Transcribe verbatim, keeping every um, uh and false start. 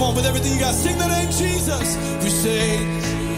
Come on, with everything you got, sing the name Jesus. We say